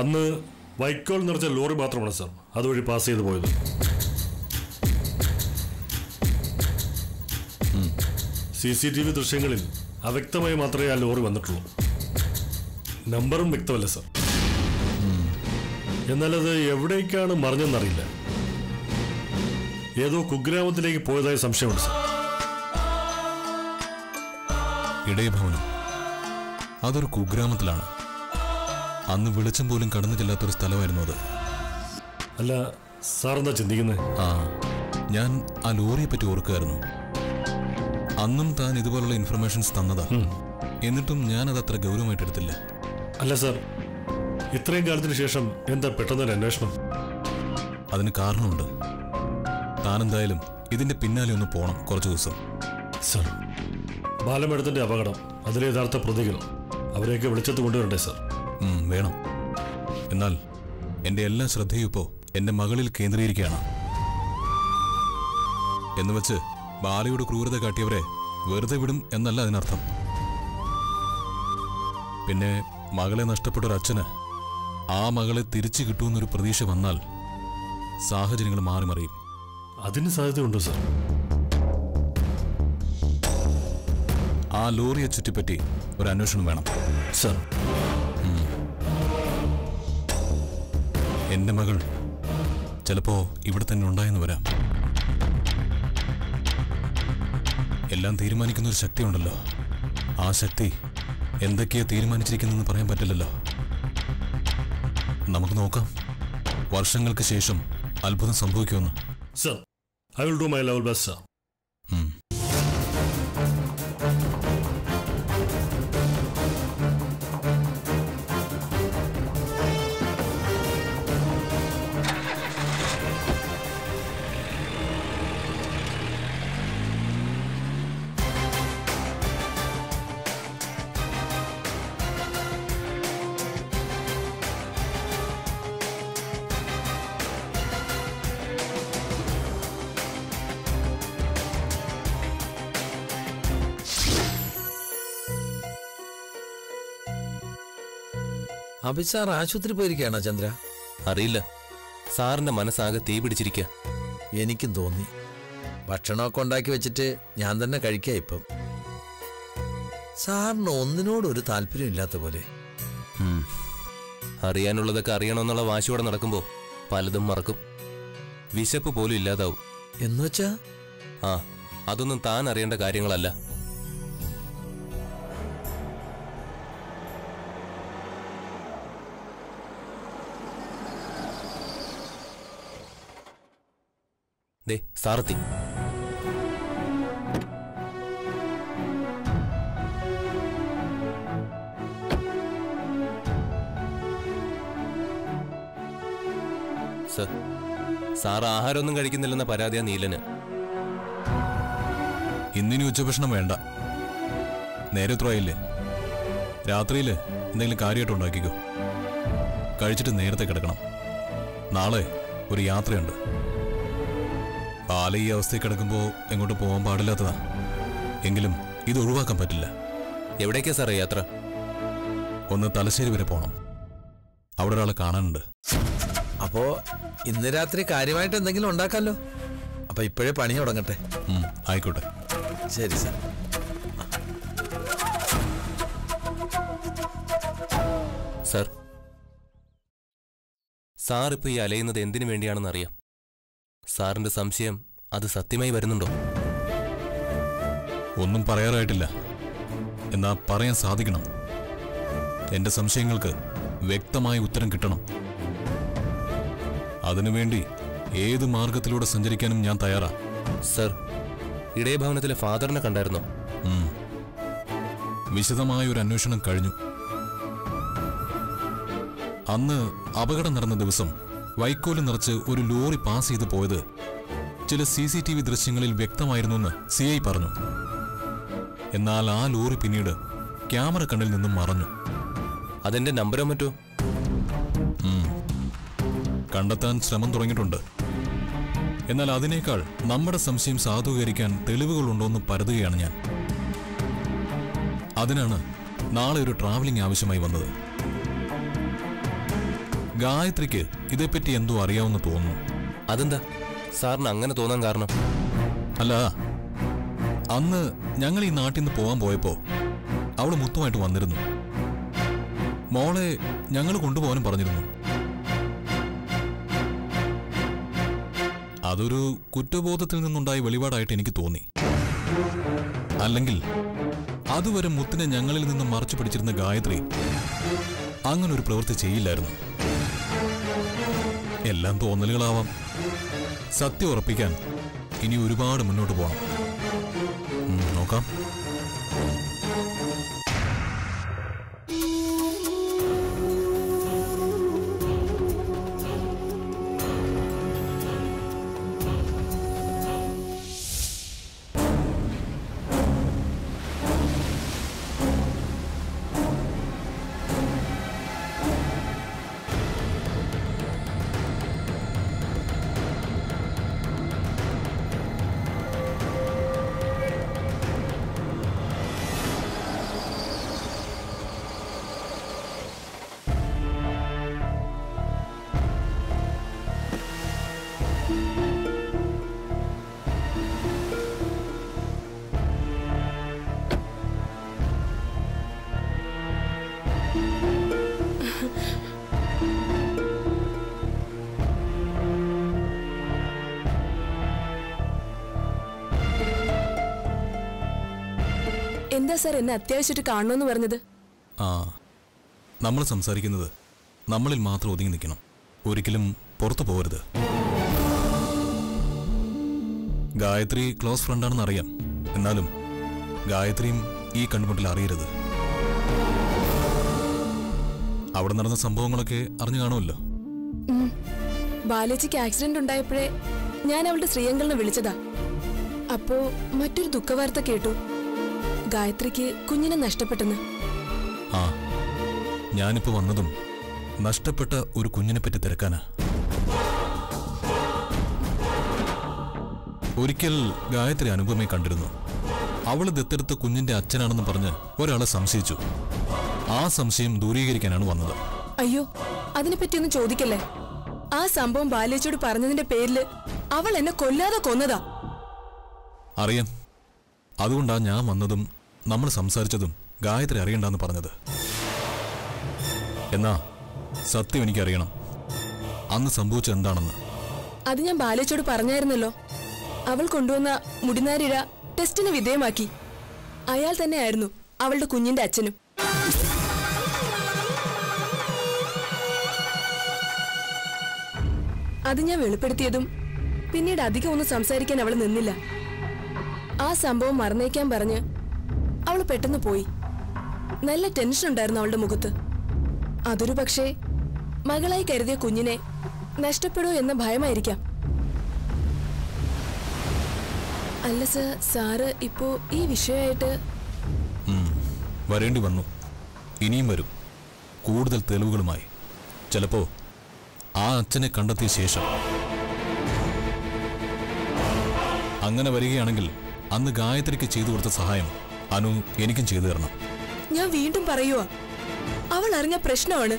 അന്ന് വൈക്കോൾ നിറച്ച ലോറി മാത്രമാണ് സാർ അതുവഴി പാസ് ചെയ്ത് പോയത്. CCTV ദൃശ്യങ്ങളിൽ അവ്യക്തമായി മാത്രമേ ആ ലോറി വന്നിട്ടുള്ളൂ. നമ്പറും വ്യക്തമല്ല സാർ. എന്നാലത് എവിടേക്കാണ് മറിഞ്ഞെന്നറിയില്ല. ഏതോ കുഗ്രാമത്തിലേക്ക് പോയതായി സംശയമുണ്ട് സാർ. ഇടയഭവനം അതൊരു കുഗ്രാമത്തിലാണ്. അന്ന് വെളിച്ചം പോലും കടന്നു ചെല്ലാത്തൊരു സ്ഥലമായിരുന്നു അത്. അല്ല സാർ എന്താ ചിന്തിക്കുന്നത്? ആ ഞാൻ ആ ലോറിയെ പറ്റി ഓർക്കുമായിരുന്നു. അന്നും താൻ ഇതുപോലുള്ള ഇൻഫർമേഷൻസ് തന്നതാ. എന്നിട്ടും ഞാൻ അത് അത്ര ഗൗരവമായിട്ട് എടുത്തില്ല. അല്ല സാർ, ഇത്രയും കാലത്തിന് ശേഷം എന്താ പെട്ടെന്നൊരു അന്വേഷണം? അതിന് കാരണമുണ്ട്. താനെന്തായാലും ഇതിന്റെ പിന്നാലെ ഒന്ന് പോകണം കുറച്ച് ദിവസം. സാർ, ബാലമേടത്തിന്റെ അപകടം, അതിലെ യഥാർത്ഥ പ്രതികൾ, അവരെയൊക്കെ വിളിച്ചെത്ത് കൊണ്ടുവരണ്ടേ സാർ? വേണം. എന്നാൽ എൻ്റെ എല്ലാ ശ്രദ്ധയും ഇപ്പോൾ എൻ്റെ മകളിൽ കേന്ദ്രീകരിക്കുകയാണ്. എന്നുവെച്ച് ബാലയോട് ക്രൂരത കാട്ടിയവരെ വെറുതെ വിടും എന്നല്ല അതിനർത്ഥം. പിന്നെ മകളെ നഷ്ടപ്പെട്ടൊരച്ഛന് ആ മകളെ തിരിച്ചു കിട്ടുമെന്നൊരു പ്രതീക്ഷ വന്നാൽ സാഹചര്യങ്ങൾ മാറി മറിയും. അതിന് സാധ്യതയുണ്ടോ സാർ? ആ ലോറിയെ ചുറ്റിപ്പറ്റി ഒരു അന്വേഷണം വേണം സാർ. എൻ്റെ മകൾ ചിലപ്പോ ഇവിടെ തന്നെ ഉണ്ടായെന്ന് വരാം. എല്ലാം തീരുമാനിക്കുന്ന ഒരു ശക്തിയുണ്ടല്ലോ. ആ ശക്തി എന്തൊക്കെയാ തീരുമാനിച്ചിരിക്കുന്നെന്ന് പറയാൻ പറ്റില്ലല്ലോ. നമുക്ക് നോക്കാം വർഷങ്ങൾക്ക് ശേഷം അത്ഭുതം സംഭവിക്കുമെന്ന്. Sir, I will do my level best sir. Abhi sir ആശുപത്രി പോയിരിക്കുകയാണോ ചന്ദ്ര? അറിയില്ല സാറിന്റെ മനസ്സാകെ തീ പിടിച്ചിരിക്കുക എനിക്കും തോന്നി. ഭക്ഷണമൊക്കെ ഉണ്ടാക്കി വെച്ചിട്ട് ഞാൻ തന്നെ കഴിക്കുക. ഇപ്പം സാറിന് ഒന്നിനോടൊരു താല്പര്യം ഇല്ലാത്ത പോലെ. അറിയാനുള്ളതൊക്കെ അറിയണമെന്നുള്ള വാശിയോടെ നടക്കുമ്പോൾ പലതും മറക്കും. വിശപ്പ് പോലും ഇല്ലാതാവും. എന്നുവെച്ചാ? ആ, അതൊന്നും താൻ അറിയേണ്ട കാര്യങ്ങളല്ല. ദേ സാർത്തി, സാർ ആഹാരമൊന്നും കഴിക്കുന്നില്ലെന്ന പരാതിയാ നീലന്. ഇന്നിനി ഉച്ചഭക്ഷണം വേണ്ട. നേരെ ഉത്തരവായില്ലേ? രാത്രിയിൽ എന്തെങ്കിലും കാര്യമായിട്ട് ഉണ്ടാക്കിക്കോ. കഴിച്ചിട്ട് നേരത്തെ കിടക്കണം. നാളെ ഒരു യാത്രയുണ്ട്. പാല ഈ അവസ്ഥയിൽ കിടക്കുമ്പോൾ എങ്ങോട്ട് പോകാൻ പാടില്ലാത്തതാ. എങ്കിലും ഇത് ഒഴിവാക്കാൻ പറ്റില്ല. എവിടേക്കാ സാറേ യാത്ര? ഒന്ന് തലശ്ശേരി വരെ പോകണം. അവിടെ ഒരാളെ കാണാനുണ്ട്. അപ്പോ ഇന്ന് രാത്രി കാര്യമായിട്ട് എന്തെങ്കിലും ഉണ്ടാക്കാമല്ലോ. അപ്പൊ ഇപ്പോഴേ പണി തുടങ്ങട്ടെ. ആയിക്കോട്ടെ. ശരി സാർ. സാർ, സാറിപ്പോൾ ഈ അലയുന്നത് എന്തിനു വേണ്ടിയാണെന്ന് അറിയാം. സാറിന്റെ സംശയം അത് സത്യമായി വരുന്നുണ്ടോ? ഒന്നും പറയാറായിട്ടില്ല. എന്നാ പറയാൻ സാധിക്കണം. എന്റെ സംശയങ്ങൾക്ക് വ്യക്തമായ ഉത്തരം കിട്ടണം. അതിനുവേണ്ടി ഏത് മാർഗത്തിലൂടെ സഞ്ചരിക്കാനും ഞാൻ തയ്യാറാ. സർ, ഇടയഭവനത്തിലെ ഫാദറിനെ കണ്ടായിരുന്നോ? വിശദമായ ഒരു അന്വേഷണം കഴിഞ്ഞു. അന്ന് അപകടം നടന്ന ദിവസം വൈക്കോല് നിറച്ച് ഒരു ലോറി പാസ് ചെയ്ത് പോയത് ചില CCTV ദൃശ്യങ്ങളിൽ വ്യക്തമായിരുന്നു എന്ന് CI പറഞ്ഞു. എന്നാൽ ആ ലോറി പിന്നീട് ക്യാമറ കണ്ണിൽ നിന്നും മറഞ്ഞു. അതിന്റെ നമ്പരോ മറ്റോ കണ്ടെത്താൻ ശ്രമം തുടങ്ങിയിട്ടുണ്ട്. എന്നാൽ അതിനേക്കാൾ നമ്മുടെ സംശയം സാധൂകരിക്കാൻ തെളിവുകളുണ്ടോയെന്ന് പരതുകയാണ് ഞാൻ. അതിനാണ് നാളെ ഒരു ട്രാവലിംഗ് ആവശ്യമായി വന്നത്. ഗായത്രിക്ക് ഇതേപ്പറ്റി എന്തോ അറിയാവുന്ന തോന്നുന്നു. അതെന്താ സാറിന് അങ്ങനെ തോന്നാൻ കാരണം? അല്ല, അന്ന് ഞങ്ങൾ ഈ നാട്ടിൽ നിന്ന് പോകാൻ പോയപ്പോൾ അവള് മുത്തുമായിട്ട് വന്നിരുന്നു. മോളെ ഞങ്ങൾ കൊണ്ടുപോകാനും പറഞ്ഞിരുന്നു. അതൊരു കുറ്റബോധത്തിൽ നിന്നുണ്ടായ വെളിപാടായിട്ട് എനിക്ക് തോന്നി. അല്ലെങ്കിൽ അതുവരെ മുത്തിനെ ഞങ്ങളിൽ നിന്ന് മറച്ചു പിടിച്ചിരുന്ന ഗായത്രി അങ്ങനൊരു പ്രവൃത്തി ചെയ്യില്ലായിരുന്നു. എല്ലാം തോന്നലുകളാവാം. സത്യം ഉറപ്പിക്കാൻ ഇനി ഒരുപാട് മുന്നോട്ട് പോകണം. നോക്കാം. എന്താ സാർ എന്നെ അത്യാവശ്യമായിട്ട് കാണണമെന്ന് പറഞ്ഞത്? ആ, നമ്മൾ സംസാരിക്കുന്നത് നമ്മളിൽ മാത്രം ഒതുങ്ങി നിൽക്കണം. ഒരിക്കലും പുറത്തു പോകരുത്. ഗായത്രി ക്ലോസ് ഫ്രണ്ടാണെന്ന് അറിയാം. എന്നാലും ഗായത്രിയും ഈ കണ്ടുമുട്ടൽ അറിയരുത്. അവിടെ നടന്ന സംഭവങ്ങളൊക്കെ അറിഞ്ഞു കാണുമല്ലോ. ബാലേജിക്ക് ആക്സിഡന്റ് ഉണ്ടായപ്പോഴേ ഞാൻ അവളുടെ ശ്രീയങ്കളിനെ വിളിച്ചതാ. അപ്പോ മറ്റൊരു ദുഃഖവാർത്ത കേട്ടു, ഗായത്രിക്ക് കുഞ്ഞിനെ നഷ്ടപ്പെട്ടെന്ന്. ആ, ഞാനിപ്പോ വന്നതും നഷ്ടപ്പെട്ട ഒരു കുഞ്ഞിനെ പറ്റി തിരക്കാനാ. ഒരിക്കൽ ഗായത്രി അനുപമയെ കണ്ടിരുന്നു. അവള് ദത്തെടുത്ത കുഞ്ഞിന്റെ അച്ഛനാണെന്ന് പറഞ്ഞ് ഒരാളെ സംശയിച്ചു. ആ സംശയം ദൂരീകരിക്കാനാണ് വന്നത്. അയ്യോ, അതിനെപ്പറ്റി ഒന്നും ചോദിക്കല്ലേ. ആ സംഭവം ബാലേജിയോട് പറഞ്ഞതിന്റെ പേരില് അവൾ എന്നെ കൊല്ലാതെ കൊന്നതാ. അറിയാം. അതുകൊണ്ടാണ് ഞാൻ വന്നതും നമ്മൾ സംസാരിച്ചതും ഗായത്രി അറിയണ്ടെന്ന് പറഞ്ഞത്. എന്നാ സത്യം എനിക്കറിയണം, അന്ന് സംഭവിച്ചെന്താണെന്ന്. അത് ഞാൻ ബാലേജിയോട് പറഞ്ഞായിരുന്നല്ലോ. അവൾ കൊണ്ടുവന്ന മുടിനാരിഴ ടെസ്റ്റിന് വിധേയമാക്കി. അയാൾ തന്നെയായിരുന്നു അവളുടെ കുഞ്ഞിന്റെ അച്ഛനും. അത് ഞാൻ വെളിപ്പെടുത്തിയതും പിന്നീട് അധികം ഒന്നും സംസാരിക്കാൻ അവൾ നിന്നില്ല. ആ സംഭവം മറന്നേക്കാൻ പറഞ്ഞ് അവൾ പെട്ടെന്ന് പോയി. നല്ല ടെൻഷൻ ഉണ്ടായിരുന്നു അവളുടെ മുഖത്ത്. അതൊരു പക്ഷേ മകളായി കരുതിയ കുഞ്ഞിനെ നഷ്ടപ്പെടുമോ എന്ന ഭയമായിരിക്കാം. അല്ല സർ, സാറ് ഇപ്പോ ഈ വിഷയമായിട്ട് വരേണ്ടി വന്നു. ഇനിയും വരും, കൂടുതൽ തെളിവുകളുമായി. ചിലപ്പോ ആ അച്ഛനെ കണ്ടെത്തിയ ശേഷം. അങ്ങനെ വരികയാണെങ്കിൽ അന്ന് ഗായത്രിക്ക് ചെയ്തു കൊടുത്ത സഹായം അനു എനിക്കും ചെയ്തു തരണം. ഞാൻ വീണ്ടും പറയുവാ, അവൾ അറിഞ്ഞ പ്രശ്നമാണ്.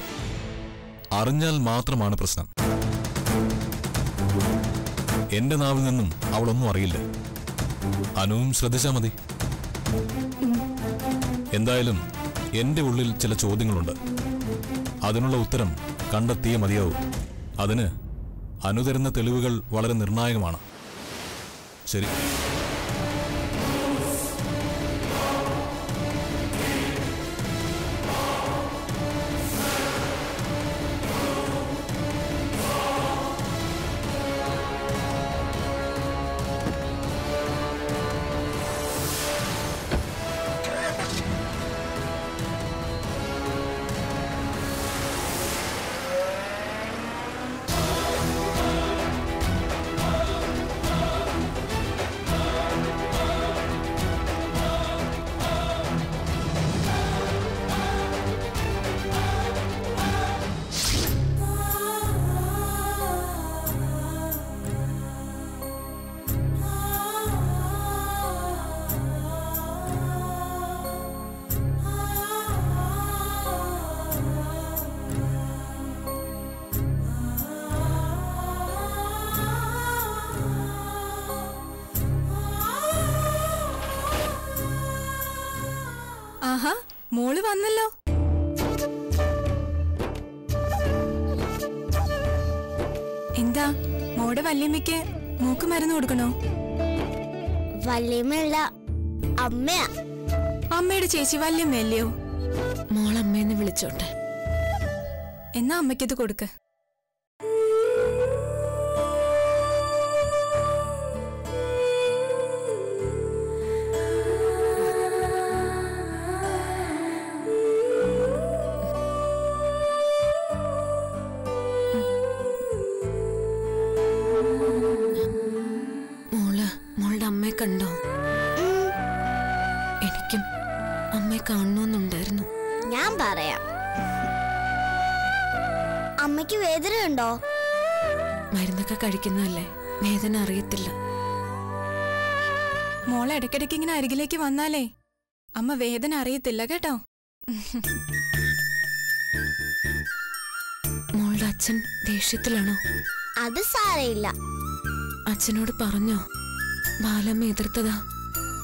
അറിഞ്ഞാൽ മാത്രമാണ് പ്രശ്നം. എന്റെ നാവിൽ നിന്നും അവളൊന്നും അറിയില്ല. അനുവും ശ്രദ്ധിച്ചാ മതി. എന്തായാലും എന്റെ ഉള്ളിൽ ചില ചോദ്യങ്ങളുണ്ട്. അതിനുള്ള ഉത്തരം കണ്ടെത്തിയേ മതിയാവൂ. അതിന് അനു തരുന്ന തെളിവുകൾ വളരെ നിർണായകമാണ്. ശരി, മോള് വന്നല്ലോ. എന്താ മോടെ വല്യമ്മയ്ക്ക് മൂക്ക് മരുന്ന് കൊടുക്കണോ? വല്യമ്മയല്ല, അമ്മയാ. അമ്മയുടെ ചേച്ചി വല്യമ്മയല്ലയോ? മോളമ്മയെന്ന് വിളിച്ചോട്ടെ. എന്നാ അമ്മയ്ക്കത് കൊടുക്ക. കണ്ടോ? എനിക്കും അമ്മയെ കാണണമെന്നുണ്ടായിരുന്നു. ഞാൻ പറയാം. അമ്മയ്ക്ക് വേദന ഉണ്ടോ? മരുന്നൊക്കെ കഴിക്കുന്നല്ലേ, വേദന അറിയത്തില്ല. മോളെ ഇടയ്ക്കിടയ്ക്ക് ഇങ്ങനെ അരികിലേക്ക് വന്നാലേ അമ്മ വേദന അറിയത്തില്ല കേട്ടോ. മോളുടെ അച്ഛൻ ദേഷ്യത്തിലാണോ? അത് സാരമില്ല. അച്ഛനോട് പറഞ്ഞോ ബാലമ്മ എതിർത്തതാ,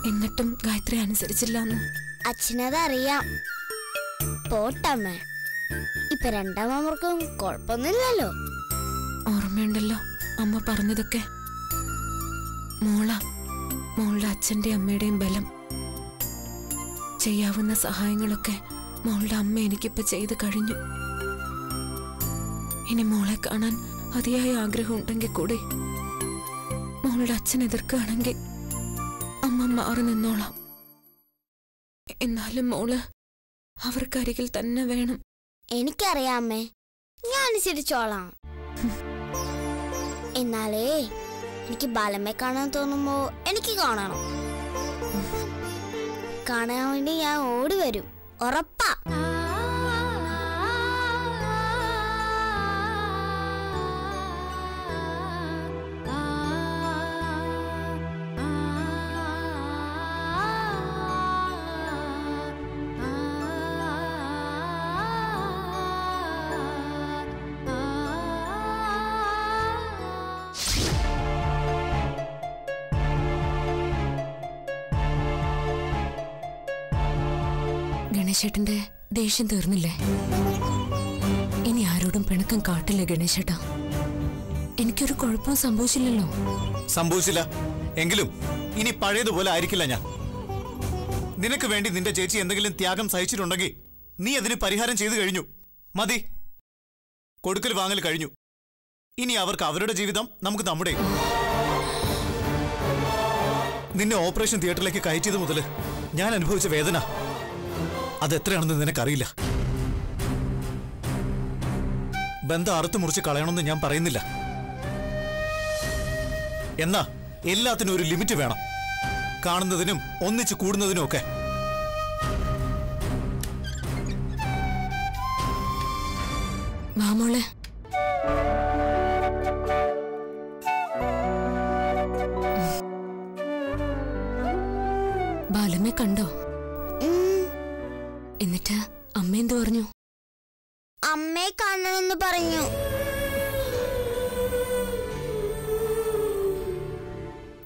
എന്നിട്ടും ഗായത്രി അനുസരിച്ചില്ലെന്ന്? അച്ഛനതറിയാം. പോട്ടമ്മേ, ഇപ്പൊ രണ്ടാമർക്കും കുഴപ്പമൊന്നുമില്ലല്ലോ. ഓർമ്മയുണ്ടല്ലോ അമ്മ പറഞ്ഞതൊക്കെ? മോളാ മോളുടെ അച്ഛന്റെ അമ്മയുടെയും ബലം. ചെയ്യാവുന്ന സഹായങ്ങളൊക്കെ മോളുടെ അമ്മ എനിക്കിപ്പോ ചെയ്ത് കഴിഞ്ഞു. ഇനി മോളെ കാണാൻ അതിയായ ആഗ്രഹം ഉണ്ടെങ്കിൽ കൂടി മോളുടെ അച്ഛൻ എതിർക്കുകയാണെങ്കിൽ അമ്മ മാറി നിന്നോളാം. എന്നാലും മോള് അവർക്കരികിൽ തന്നെ വേണം. എനിക്കറിയാമേ, ഞാൻ അനുസരിച്ചോളാം. എന്നാലേ എനിക്ക് ബാലമ്മയെ കാണാൻ തോന്നുമ്പോ എനിക്ക് കാണണം. കാണാൻ വേണ്ടി ഞാൻ ഓടി വരും, ഉറപ്പാ. ഗണേശേട്ടന്റെ ദേഷ്യം തീർന്നില്ലേ? ഇനി ആരോടും പിണക്കം കാട്ടില്ല ഗണേശേട്ടാ. എനിക്കൊരു കുഴപ്പവും സംഭവിച്ചില്ലല്ലോ. സംഭവിച്ചില്ല എങ്കിലും ഇനി പഴയതുപോലെ ആയിരിക്കില്ല ഞാൻ. നിനക്ക് വേണ്ടി നിന്റെ ചേച്ചി എന്തെങ്കിലും ത്യാഗം സഹിച്ചിട്ടുണ്ടെങ്കിൽ നീ അതിന് പരിഹാരം ചെയ്തു കഴിഞ്ഞു. മതി, കൊടുക്കൽ വാങ്ങൽ കഴിഞ്ഞു. ഇനി അവർക്ക് അവരുടെ ജീവിതം, നമുക്ക് നമ്മുടെ. നിന്നെ ഓപ്പറേഷൻ തിയേറ്ററിലേക്ക് കയറ്റിയത് മുതൽ ഞാൻ അനുഭവിച്ച വേദന അതെത്രയാണെന്ന് നിനക്കറിയില്ല. ബന്ധം അറുത്തു മുറിച്ച് കളയണമെന്ന് ഞാൻ പറയുന്നില്ല. എന്നാ എല്ലാത്തിനും ഒരു ലിമിറ്റ് വേണം, കാണുന്നതിനും ഒന്നിച്ചു കൂടുന്നതിനും ഒക്കെ. മാമോളെ, ബാലമ്മയെ കണ്ടോ? എന്നിട്ട് അമ്മ എന്ത് പറഞ്ഞു? അമ്മയെ കാണണമെന്ന് പറഞ്ഞു.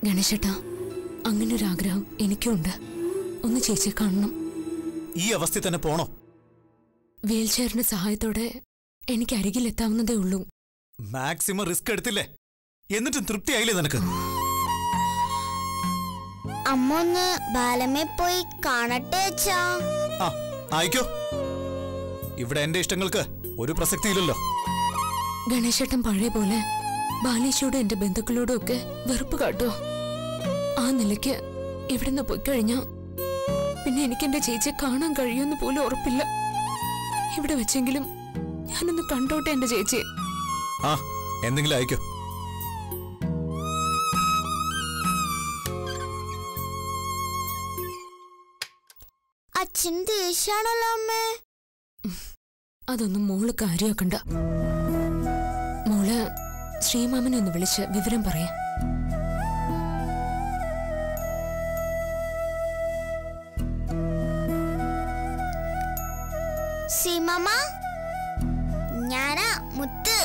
ഗണേശേട്ടാ, അങ്ങനൊരാഗ്രഹം എനിക്കുണ്ട്, ഒന്ന് ചേച്ചിയെ കാണണം. ഈ അവസ്ഥ തന്നെ പോണോ? വീൽചെയറിന്റെ സഹായത്തോടെ എനിക്ക് അരികിലെത്താവുന്നതേ ഉള്ളൂ. മാക്സിമം റിസ്ക് എടുത്തില്ലേ, എന്നിട്ടും തൃപ്തിയായില്ലേ നിനക്ക്? അമ്മ ഒന്ന് ബാലമ്മയെ പോയി കാണട്ടെ അച്ഛാ. ആയിക്കോ, ഇവിടെ എന്റെ ഇഷ്ടങ്ങൾക്ക് ഒരു പ്രസക്തിയില്ലല്ലോ. ഗണേശേട്ടൻ പഴയ പോലെ ബാലേശിയോടും എന്റെ ബന്ധുക്കളോടും ഒക്കെ വെറുപ്പ് കാട്ടോ. ആ നിലയ്ക്ക് ഇവിടുന്ന് പോയി കഴിഞ്ഞാ പിന്നെ എനിക്ക് എന്റെ ചേച്ചിയെ കാണാൻ കഴിയുമെന്ന് പോലും ഉറപ്പില്ല. ഇവിടെ വെച്ചെങ്കിലും ഞാനൊന്ന് കണ്ടോട്ടെ എന്റെ ചേച്ചിയെ. ആ, എന്തെങ്കിലും ആയിക്കോ. അതൊന്നും മോള് കാര്യാക്കണ്ട. മോള് ശ്രീമാമനെ ഒന്ന് വിളിച്ച് വിവരം പറയാം. ശ്രീമാമ, ഞാനാ മുത്ത്.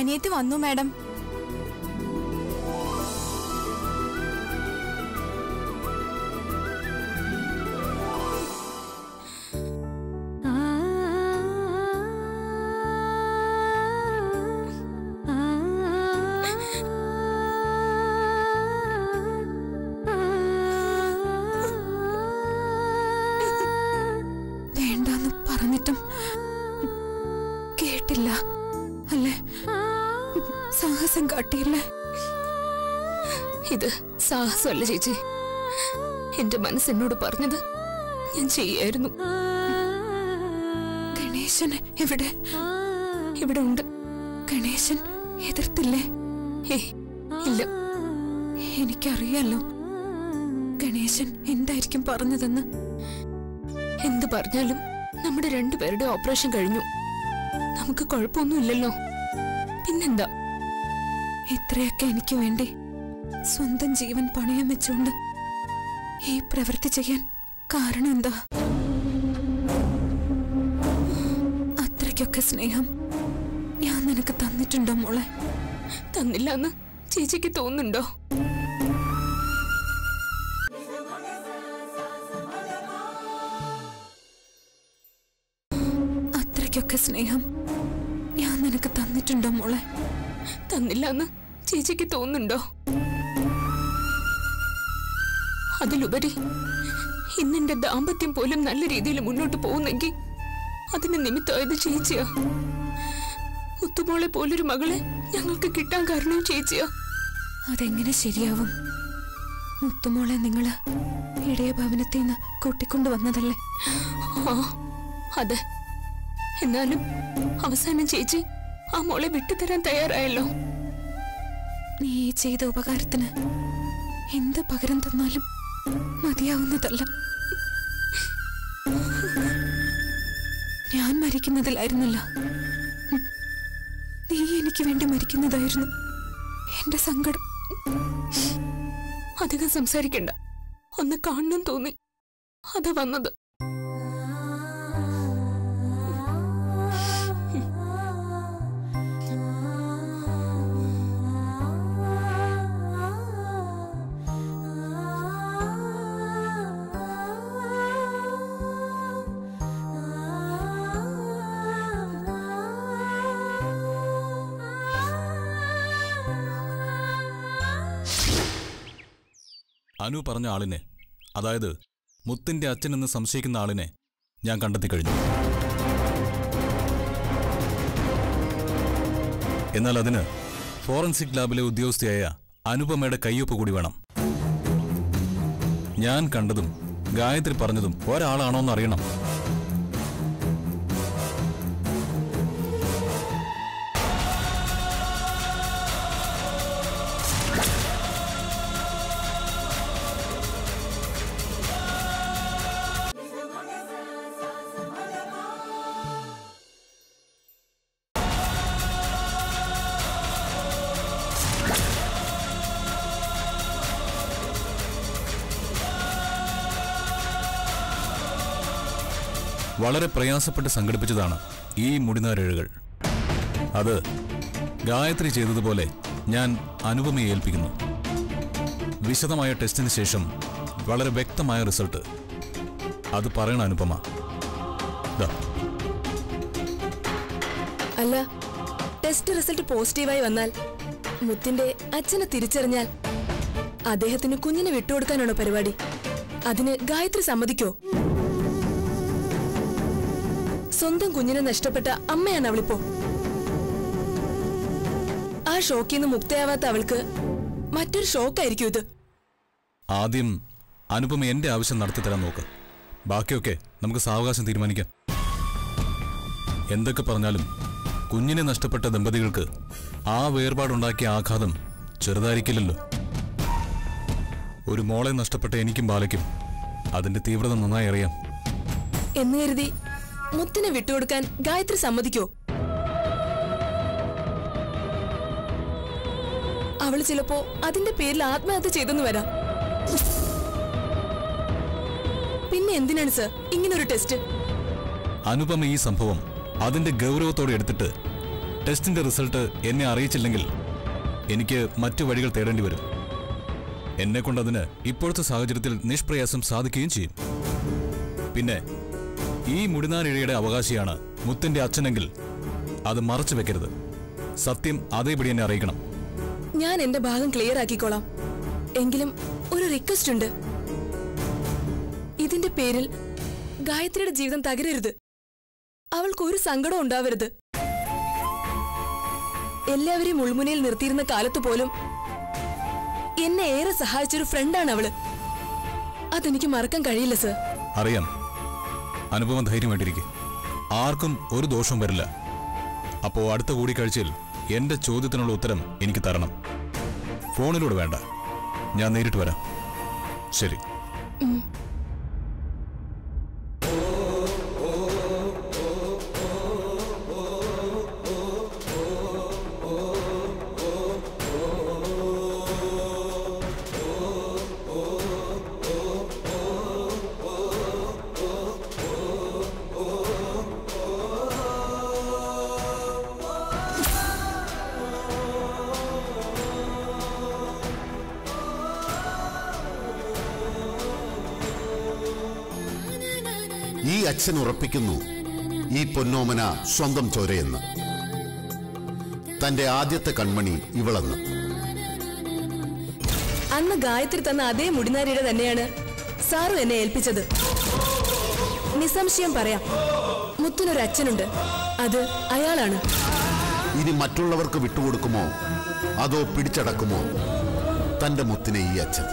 അനിയത്തി വന്നു മാഡം. ചേച്ചി എന്റെ മനസ്സെന്നോട് പറഞ്ഞത് ഞാൻ ചെയ്യായിരുന്നു. ഗണേശൻ എവിടെ? ഇവിടെ ഉണ്ട്. ഗണേശൻ എതിർത്തില്ലേ? ഇല്ല, എനിക്കറിയാലോ ഗണേശൻ എന്തായിരിക്കും പറഞ്ഞതെന്ന്. എന്ത് പറഞ്ഞാലും നമ്മുടെ രണ്ടുപേരുടെ ഓപ്പറേഷൻ കഴിഞ്ഞു, നമുക്ക് കുഴപ്പമൊന്നുമില്ലല്ലോ, പിന്നെന്താ? ഇത്രയൊക്കെ എനിക്ക് വേണ്ടി സ്വന്തം ജീവൻ പണയം വെച്ചുകൊണ്ട് ഈ പ്രവൃത്തി ചെയ്യാൻ കാരണം എന്താ? അത്രയ്ക്കൊക്കെ സ്നേഹം ഞാൻ നിനക്ക് തന്നിട്ടുണ്ടോ മോളെ? തന്നില്ല എന്ന് ചേച്ചിക്ക് തോന്നുന്നുണ്ടോ? അത്രയ്ക്കൊക്കെ സ്നേഹം ഞാൻ നിനക്ക് തന്നിട്ടുണ്ടോ മോളെ? തന്നില്ല എന്ന് ചേച്ചിക്ക് തോന്നുന്നുണ്ടോ? അതിലുപരി ഇന്നെന്റെ ദാമ്പത്യം പോലും നല്ല രീതിയിൽ മുന്നോട്ട് പോകുന്നെങ്കിൽ അതിന് നിമിത്തമായത് ചേച്ചിയാ. മുത്തുമോളെ പോലൊരു മകളെ ഞങ്ങൾക്ക് കിട്ടാൻ കാരണവും ചേച്ചിയാ. അതെങ്ങനെ ശരിയാവും? മുത്തുമോളെ നിങ്ങള് ഇടയ ഭവനത്തിൽ നിന്ന് കൂട്ടിക്കൊണ്ടു വന്നതല്ലേ? ആ അതെ. എന്നാലും അവസാനം ചേച്ചി ആ മോളെ വിട്ടുതരാൻ തയ്യാറായല്ലോ. നീ ചെയ്ത ഉപകാരത്തിന് എന്ത് പകരം തന്നാലും മതിയാവുന്നതല്ല. ഞാൻ മരിക്കുന്നതിലായിരുന്നില്ല, നീ എനിക്ക് വേണ്ടി മരിക്കുന്നതായിരുന്നു എന്റെ സങ്കടം. അധികം സംസാരിക്കണ്ട, ഒന്ന് കാണണം തോന്നി, അതാ വന്നത്. അനു പറഞ്ഞ ആളിനെ, അതായത് മുത്തിന്റെ അച്ഛനെന്ന് സംശയിക്കുന്ന ആളിനെ ഞാൻ കണ്ടെത്തി കഴിഞ്ഞു. എന്നാൽ അതിന് ഫോറൻസിക് ലാബിലെ ഉദ്യോഗസ്ഥയായ അനുപമയുടെ കയ്യൊപ്പ് കൂടി വേണം. ഞാൻ കണ്ടതും ഗായത്രി പറഞ്ഞതും ഒരാളാണോന്ന് അറിയണം. വളരെ പ്രയാസപ്പെട്ട് സംഘടിപ്പിച്ചതാണ് ഈ മുടിനാരേഴുകൾ. അത് ഗായത്രി ചെയ്തതുപോലെ ഞാൻ അനുപമയെ ഏൽപ്പിക്കുന്നു. വിശദമായ ടെസ്റ്റിന് ശേഷം വളരെ വ്യക്തമായ റിസൾട്ട് അത് പറയണ അനുപമ. അല്ല, ടെസ്റ്റ് റിസൾട്ട് പോസിറ്റീവായി വന്നാൽ, മുത്തിന്റെ അച്ഛനെ തിരിച്ചറിഞ്ഞാൽ അദ്ദേഹത്തിന് കുഞ്ഞിനെ വിട്ടുകൊടുക്കാനാണോ പരിപാടി? അതിന് ഗായത്രി സമ്മതിക്കോ? സ്വന്തം കുഞ്ഞിനെ നഷ്ടപ്പെട്ട അമ്മയാണ് അവളിപ്പോ. ആ ഷോക്കിന്ന് മുക്തയാവാത്ത അവൾക്ക് മറ്റൊരു ഷോക്കായിരിക്കും ഇത്. ആദ്യം അനുപമ എന്റെ ആവശ്യം നടത്തി തരാൻ നോക്ക്, ബാക്കിയൊക്കെ നമുക്ക് സാവകാശം തീരുമാനിക്കാം. എന്തൊക്കെ പറഞ്ഞാലും കുഞ്ഞിനെ നഷ്ടപ്പെട്ട ദമ്പതികൾക്ക് ആ വേർപാടുണ്ടാക്കിയ ആഘാതം ചെറുതായിരിക്കില്ലല്ലോ. ഒരു മോളെ നഷ്ടപ്പെട്ട എനിക്കും ബാലയ്ക്കും അതിന്റെ തീവ്രത നന്നായി അറിയാം. എന്ന് കരുതി മുത്തിനെ വിട്ടുകൊടുക്കാൻ ഗായത്രി സമ്മതിക്കോ? അവള് ചിലപ്പോ അതിന്റെ പേരിൽ ആത്മഹത്യ ചെയ്തെന്ന് വരാം. പിന്നെ എന്തിനാണ് സർ ഇങ്ങനൊരു ടെസ്റ്റ്? അനുപമ ഈ സംഭവം അതിന്റെ ഗൗരവത്തോടെ എടുത്തിട്ട് ടെസ്റ്റിന്റെ റിസൾട്ട് എന്നെ അറിയിച്ചില്ലെങ്കിൽ എനിക്ക് മറ്റു വഴികൾ തേടേണ്ടി വരും. എന്നെക്കൊണ്ട് അതിന് ഇപ്പോഴത്തെ സാഹചര്യത്തിൽ നിഷ്പ്രയാസം സാധിക്കുകയും ചെയ്യും. പിന്നെ ഈ മുടിനാനിഴയുടെ അവകാശിയാണ് മുത്തിന്റെ അച്ഛനെങ്കിൽ അത് മറച്ചു വെക്കരുത്. സത്യം അതേപടി എന്നെ അറിയിക്കണം. ഞാൻ എന്റെ ഭാഗം ക്ലിയർ ആക്കിക്കോളാം. എങ്കിലും ഒരു റിക്വസ്റ്റ് ഉണ്ട്. ഇതിന്റെ പേരിൽ ഗായത്രിയുടെ ജീവിതം തകരരുത്. അവൾക്ക് ഒരു സങ്കടം ഉണ്ടാവരുത്. എല്ലാവരെയും മുൾമുനയിൽ നിർത്തിയിരുന്ന കാലത്ത് പോലും എന്നെ ഏറെ സഹായിച്ചൊരു ഫ്രണ്ടാണ് അവള്. അതെനിക്ക് മറക്കാൻ കഴിയില്ല സർ. അറിയാം. അനുഭവം ധൈര്യമായിട്ടിരിക്കും. ആർക്കും ഒരു ദോഷവും വരില്ല. അപ്പോ അടുത്ത കൂടിക്കാഴ്ചയിൽ എന്റെ ചോദ്യത്തിനുള്ള ഉത്തരം എനിക്ക് തരണം. ഫോണിലൂടെ വേണ്ട, ഞാൻ നേരിട്ട് വരാം. ശരി. ഈ അച്ഛൻ ഉറപ്പിക്കുന്നു ഈ പൊന്നോമന സ്വന്തം ചോരയെന്ന്, തന്റെ ആദ്യത്തെ കൺമണി ഇവളെന്ന്. അന്ന് ഗായത്രി തന്ന അതേ മുടിനാരിയുടെ തന്നെയാണ് സാറു എന്നെ ഏൽപ്പിച്ചത്. നിസ്സംശയം പറയാം, മുത്തിനൊരു അച്ഛനുണ്ട്, അത് അയാളാണ്. ഇനി മറ്റുള്ളവർക്ക് വിട്ടുകൊടുക്കുമോ അതോ പിടിച്ചടക്കുമോ തന്റെ മുത്തിനെ ഈ അച്ഛൻ?